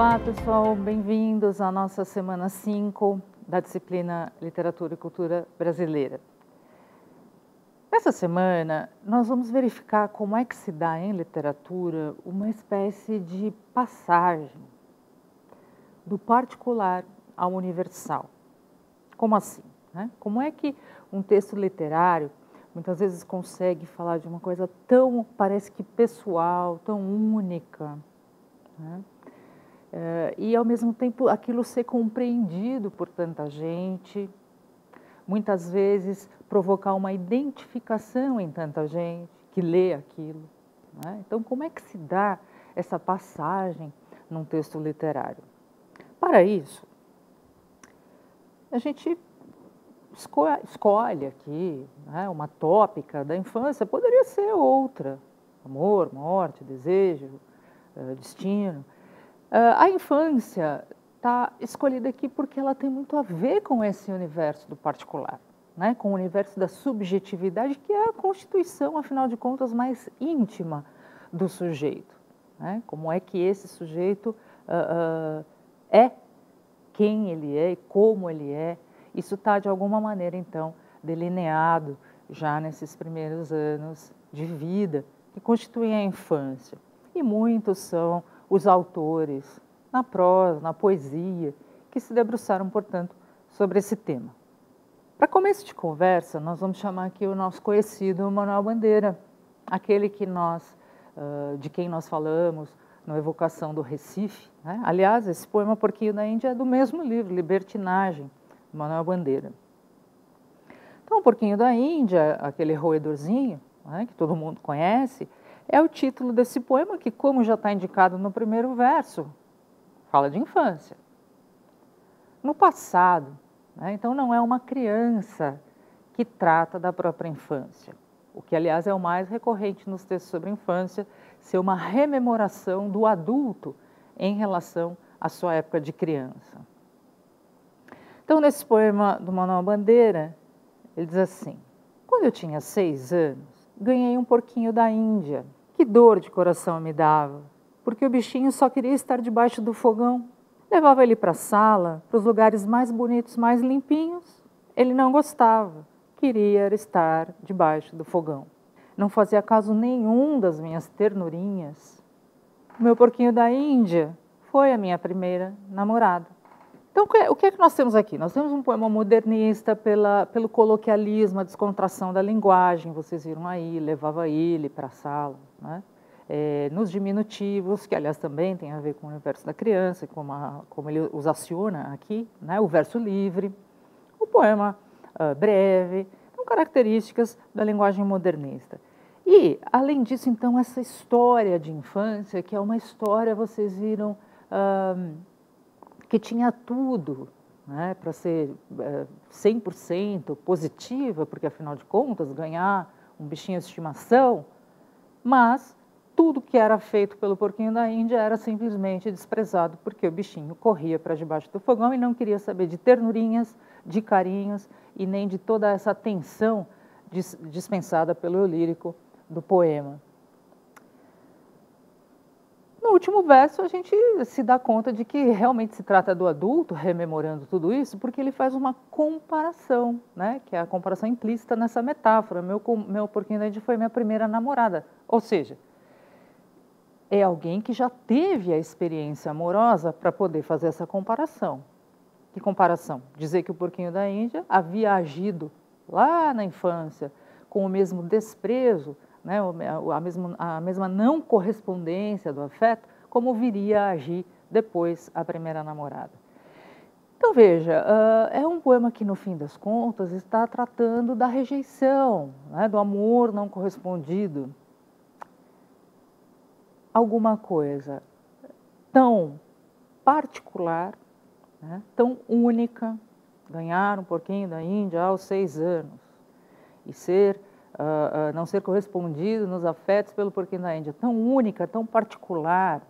Olá, pessoal, bem-vindos à nossa semana 5 da disciplina Literatura e Cultura Brasileira. Nessa semana, nós vamos verificar como é que se dá em literatura uma espécie de passagem do particular ao universal. Como assim? Né? Como é que um texto literário muitas vezes consegue falar de uma coisa tão, parece que pessoal, tão única, né? E ao mesmo tempo aquilo ser compreendido por tanta gente, muitas vezes provocar uma identificação em tanta gente que lê aquilo, né? Então, como é que se dá essa passagem num texto literário? Para isso, a gente escolhe aqui, né, uma tópica da infância, poderia ser outra, amor, morte, desejo, destino. A infância está escolhida aqui porque ela tem muito a ver com esse universo do particular, né, com o universo da subjetividade, que é a constituição, afinal de contas, mais íntima do sujeito, né? Como é que esse sujeito é, quem ele é e como ele é. Isso está, de alguma maneira, então, delineado já nesses primeiros anos de vida, que constituem a infância. E muitos são os autores, na prosa, na poesia, que se debruçaram, portanto, sobre esse tema. Para começo de conversa, nós vamos chamar aqui o nosso conhecido Manuel Bandeira, aquele que de quem nós falamos no Evocação do Recife, né? Aliás, esse poema Porquinho da Índia é do mesmo livro, Libertinagem, Manuel Bandeira. Então, o Porquinho da Índia, aquele roedorzinho, né, que todo mundo conhece, é o título desse poema que, como já está indicado no primeiro verso, fala de infância. No passado, né? Então não é uma criança que trata da própria infância, o que, aliás, é o mais recorrente nos textos sobre infância, ser uma rememoração do adulto em relação à sua época de criança. Então, nesse poema do Manuel Bandeira, ele diz assim: quando eu tinha 6 anos, ganhei um porquinho da Índia. Que dor de coração me dava, porque o bichinho só queria estar debaixo do fogão. Levava ele para a sala, para os lugares mais bonitos, mais limpinhos. Ele não gostava, queria estar debaixo do fogão. Não fazia caso nenhum das minhas ternurinhas. O meu porquinho da Índia foi a minha primeira namorada. Então, o que é que nós temos aqui? Nós temos um poema modernista pelo coloquialismo, a descontração da linguagem, vocês viram aí, levava ele para a sala, né? Nos diminutivos, que aliás também tem a ver com o universo da criança, como ele os aciona aqui, né? O verso livre, o poema breve, são características da linguagem modernista. E, além disso, então, essa história de infância, que é uma história, vocês viram, que tinha tudo, né, para ser 100% positiva, porque, afinal de contas, ganhar um bichinho de estimação, mas tudo que era feito pelo porquinho da Índia era simplesmente desprezado, porque o bichinho corria para debaixo do fogão e não queria saber de ternurinhas, de carinhos e nem de toda essa atenção dispensada pelo lírico do poema. No último verso, a gente se dá conta de que realmente se trata do adulto rememorando tudo isso, porque ele faz uma comparação, né, que é a comparação implícita nessa metáfora. Meu porquinho da Índia foi minha primeira namorada. Ou seja, é alguém que já teve a experiência amorosa para poder fazer essa comparação. Que comparação? Dizer que o porquinho da Índia havia agido lá na infância com o mesmo desprezo, né, a mesma não correspondência do afeto, como viria a agir depois a primeira namorada. Então, veja, é um poema que, no fim das contas, está tratando da rejeição, né, do amor não correspondido. Alguma coisa tão particular, né, tão única, ganhar um porquinho da Índia aos 6 anos e ser... não ser correspondido nos afetos pelo porquinho da Índia, tão única, tão particular,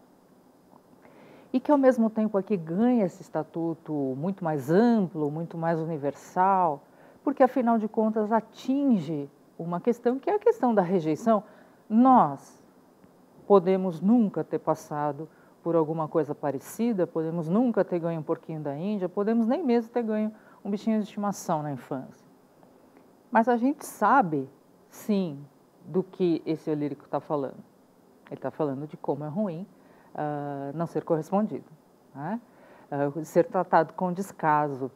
e que ao mesmo tempo aqui ganha esse estatuto muito mais amplo, muito mais universal, porque afinal de contas atinge uma questão que é a questão da rejeição. Nós podemos nunca ter passado por alguma coisa parecida, podemos nunca ter ganho um porquinho da Índia, podemos nem mesmo ter ganho um bichinho de estimação na infância. Mas a gente sabe, sim, do que esse lírico está falando. Ele está falando de como é ruim não ser correspondido, né? Ser tratado com descaso,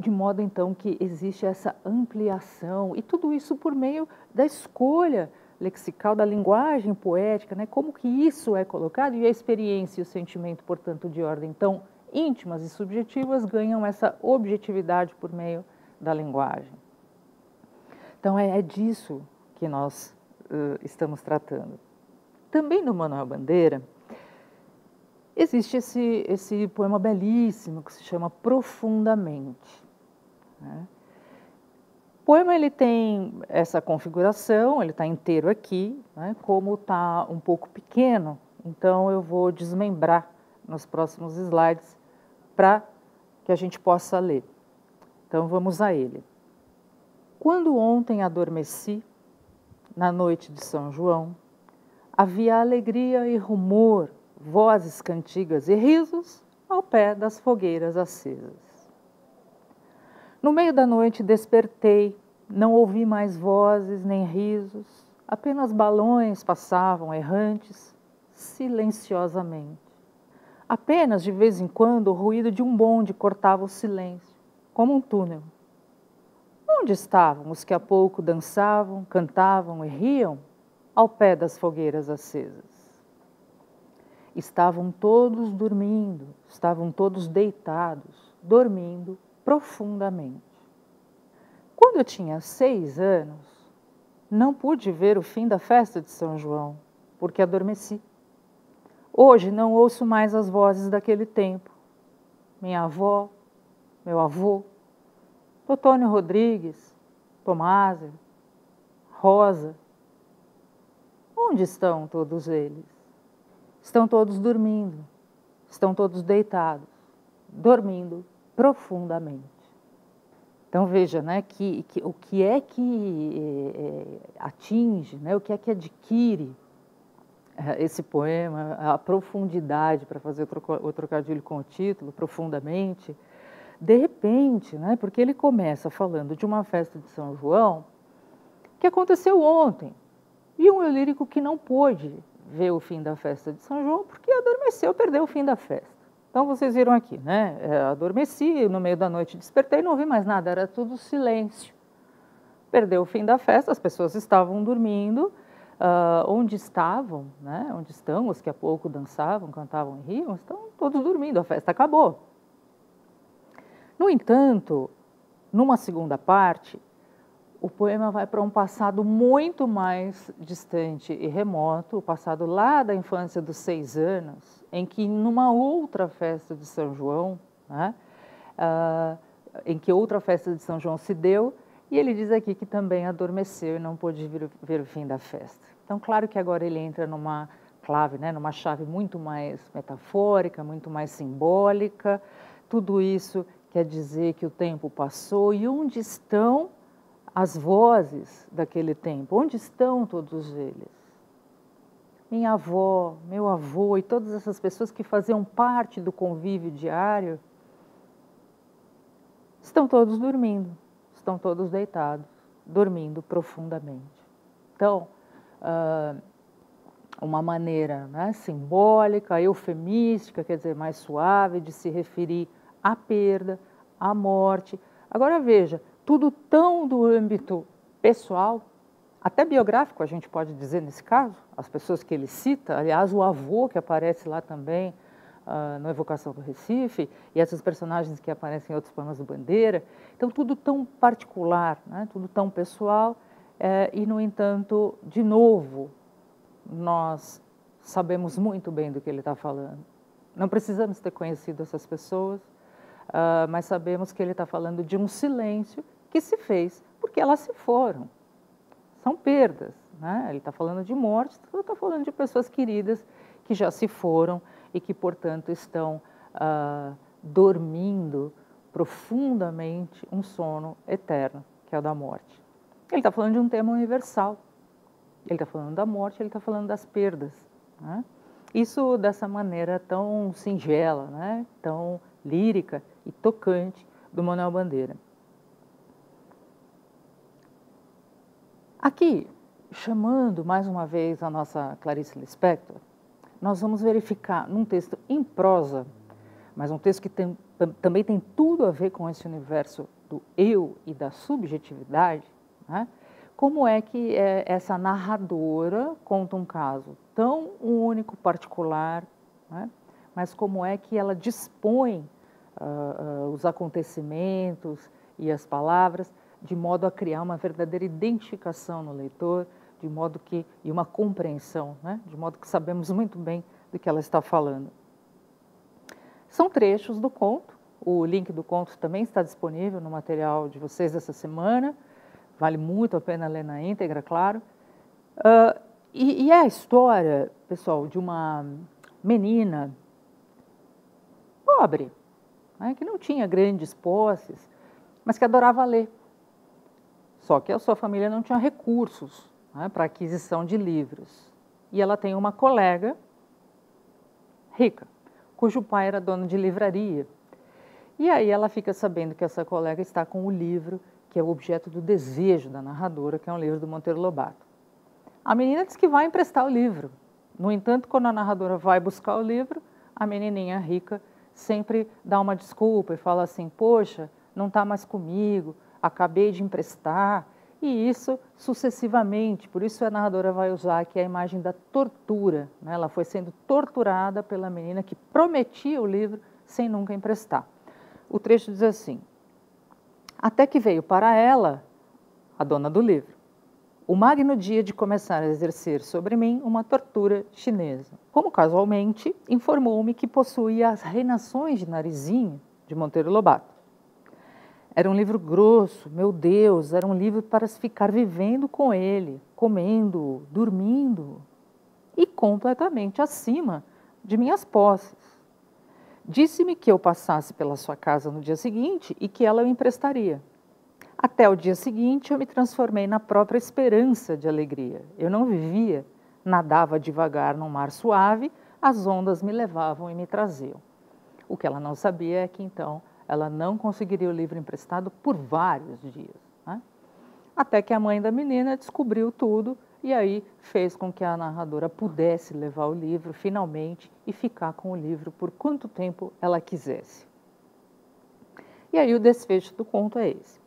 de modo então que existe essa ampliação, e tudo isso por meio da escolha lexical, da linguagem poética, né? Como que isso é colocado, e a experiência e o sentimento, portanto, de ordem tão íntimas e subjetivas ganham essa objetividade por meio da linguagem. Então é disso que nós estamos tratando. Também no Manuel Bandeira existe esse poema belíssimo que se chama Profundamente, né? O poema ele tem essa configuração, ele está inteiro aqui, né? Como está um pouco pequeno, então eu vou desmembrar nos próximos slides para que a gente possa ler. Então vamos a ele. Quando ontem adormeci, na noite de São João, havia alegria e rumor, vozes, cantigas e risos ao pé das fogueiras acesas. No meio da noite despertei, não ouvi mais vozes nem risos, apenas balões passavam errantes, silenciosamente. Apenas de vez em quando o ruído de um bonde cortava o silêncio, como um túnel. Onde estavam os que há pouco dançavam, cantavam e riam? Ao pé das fogueiras acesas. Estavam todos dormindo, estavam todos deitados, dormindo profundamente. Quando eu tinha 6 anos, não pude ver o fim da festa de São João, porque adormeci. Hoje não ouço mais as vozes daquele tempo. Minha avó, meu avô, Otônio Rodrigues, Tomáser, Rosa. Onde estão todos eles? Estão todos dormindo, estão todos deitados, dormindo profundamente. Então veja, né, que o que é que atinge, né, o que é que adquire esse poema, a profundidade, para fazer o trocadilho com o título, Profundamente, de repente, né, porque ele começa falando de uma festa de São João que aconteceu ontem, e um eu lírico que não pôde ver o fim da festa de São João porque adormeceu, perdeu o fim da festa. Então vocês viram aqui, né? Adormeci, no meio da noite despertei, não vi mais nada, era tudo silêncio. Perdeu o fim da festa, as pessoas estavam dormindo, onde estavam, né? Onde estão os que há pouco dançavam, cantavam e riam, estão todos dormindo, a festa acabou. No entanto, numa segunda parte, o poema vai para um passado muito mais distante e remoto, o passado lá da infância dos 6 anos, em que numa outra festa de São João, né, em que outra festa de São João se deu, e ele diz aqui que também adormeceu e não pôde ver o fim da festa. Então, claro que agora ele entra numa clave, né, numa chave muito mais metafórica, muito mais simbólica. Tudo isso quer dizer que o tempo passou, e onde estão as vozes daquele tempo? Onde estão todos eles? Minha avó, meu avô e todas essas pessoas que faziam parte do convívio diário estão todos dormindo, estão todos deitados, dormindo profundamente. Então, uma maneira, né, simbólica, eufemística, quer dizer, mais suave de se referir à perda, à morte. Agora veja, tudo tão do âmbito pessoal, até biográfico a gente pode dizer nesse caso, as pessoas que ele cita, aliás o avô que aparece lá também no Evocação do Recife, e essas personagens que aparecem em outros poemas do Bandeira, então tudo tão particular, né? Tudo tão pessoal, e no entanto, de novo, nós sabemos muito bem do que ele está falando, não precisamos ter conhecido essas pessoas, mas sabemos que ele está falando de um silêncio que se fez porque elas se foram. São perdas, né? Ele está falando de mortes, está falando de pessoas queridas que já se foram e que, portanto, estão dormindo profundamente um sono eterno, que é o da morte. Ele está falando de um tema universal. Ele está falando da morte, ele está falando das perdas, né? Isso dessa maneira tão singela, né? Tão lírica e tocante do Manuel Bandeira. Aqui, chamando mais uma vez a nossa Clarice Lispector, nós vamos verificar num texto em prosa, mas um texto que também tem tudo a ver com esse universo do eu e da subjetividade, né? Como é que essa narradora conta um caso tão único, particular, né? Mas como é que ela dispõe os acontecimentos e as palavras de modo a criar uma verdadeira identificação no leitor, de modo que, e uma compreensão, né? De modo que sabemos muito bem do que ela está falando. São trechos do conto, o link do conto também está disponível no material de vocês dessa semana, vale muito a pena ler na íntegra, claro. E é a história, pessoal, de uma menina pobre, né, que não tinha grandes posses, mas que adorava ler. Só que a sua família não tinha recursos, né, para aquisição de livros. E ela tem uma colega rica, cujo pai era dono de livraria. E aí ela fica sabendo que essa colega está com o livro que é o objeto do desejo da narradora, que é um livro do Monteiro Lobato. A menina diz que vai emprestar o livro. No entanto, quando a narradora vai buscar o livro, a menininha rica sempre dá uma desculpa e fala assim, poxa, não está mais comigo, acabei de emprestar. E isso sucessivamente, por isso a narradora vai usar aqui a imagem da tortura, né? Ela foi sendo torturada pela menina que prometia o livro sem nunca emprestar. O trecho diz assim, até que veio para ela, a dona do livro, o magno dia de começar a exercer sobre mim uma tortura chinesa. Como casualmente, informou-me que possuía as Reinações de Narizinho, de Monteiro Lobato. Era um livro grosso, meu Deus, era um livro para se ficar vivendo com ele, comendo, dormindo e completamente acima de minhas posses. Disse-me que eu passasse pela sua casa no dia seguinte e que ela o emprestaria. Até o dia seguinte eu me transformei na própria esperança de alegria. Eu não vivia, nadava devagar num mar suave, as ondas me levavam e me traziam. O que ela não sabia é que então ela não conseguiria o livro emprestado por vários dias, né? Até que a mãe da menina descobriu tudo e aí fez com que a narradora pudesse levar o livro finalmente e ficar com o livro por quanto tempo ela quisesse. E aí o desfecho do conto é esse.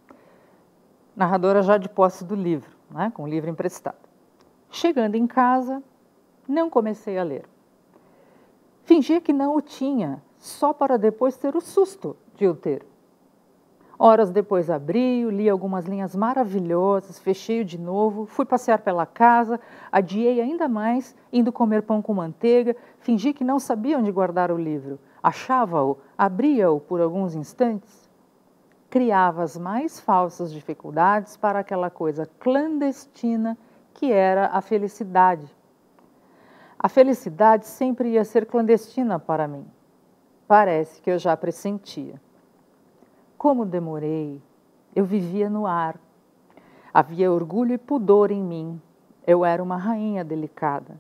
Narradora já de posse do livro, né? Com o livro emprestado. Chegando em casa, não comecei a ler. Fingia que não o tinha, só para depois ter o susto de eu ter. Horas depois abri, li algumas linhas maravilhosas, fechei-o de novo, fui passear pela casa, adiei ainda mais, indo comer pão com manteiga, fingi que não sabia onde guardar o livro. Achava-o, abria-o por alguns instantes. Criava as mais falsas dificuldades para aquela coisa clandestina que era a felicidade. A felicidade sempre ia ser clandestina para mim. Parece que eu já pressentia. Como demorei, eu vivia no ar. Havia orgulho e pudor em mim. Eu era uma rainha delicada.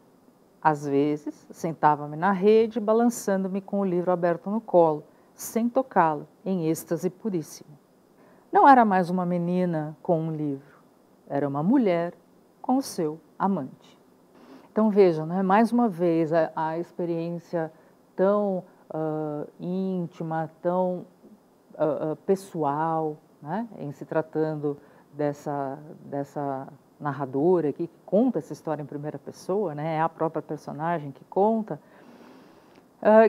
Às vezes, sentava-me na rede, balançando-me com o livro aberto no colo, sem tocá-lo, em êxtase puríssimo. Não era mais uma menina com um livro. Era uma mulher com o seu amante. Então vejam, né? Mais uma vez, a experiência tão íntima, tão pessoal, né? Em se tratando dessa narradora aqui, que conta essa história em primeira pessoa, né? É a própria personagem que conta,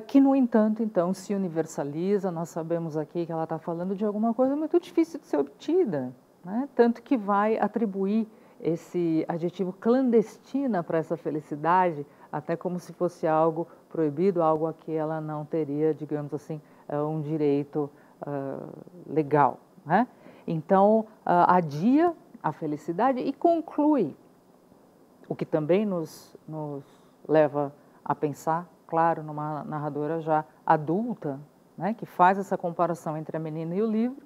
que, no entanto, então, se universaliza. Nós sabemos aqui que ela está falando de alguma coisa muito difícil de ser obtida, né? Tanto que vai atribuir esse adjetivo clandestina para essa felicidade, até como se fosse algo proibido, algo a que ela não teria, digamos assim, um direito legal, né? Então, adia a felicidade e conclui, o que também nos leva a pensar, claro, numa narradora já adulta, né? Que faz essa comparação entre a menina e o livro,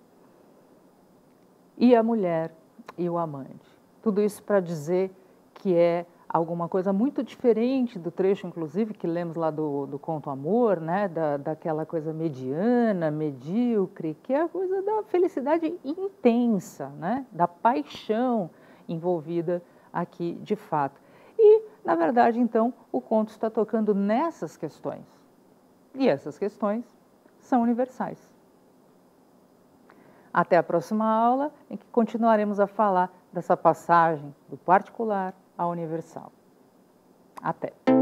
e a mulher e o amante. Tudo isso para dizer que é alguma coisa muito diferente do trecho, inclusive, que lemos lá do Conto Amor, né? Daquela coisa mediana, medíocre, que é a coisa da felicidade intensa, né? Da paixão envolvida aqui de fato. E, na verdade, então, o conto está tocando nessas questões. E essas questões são universais. Até a próxima aula, em que continuaremos a falar dessa passagem do particular ao universal. Até!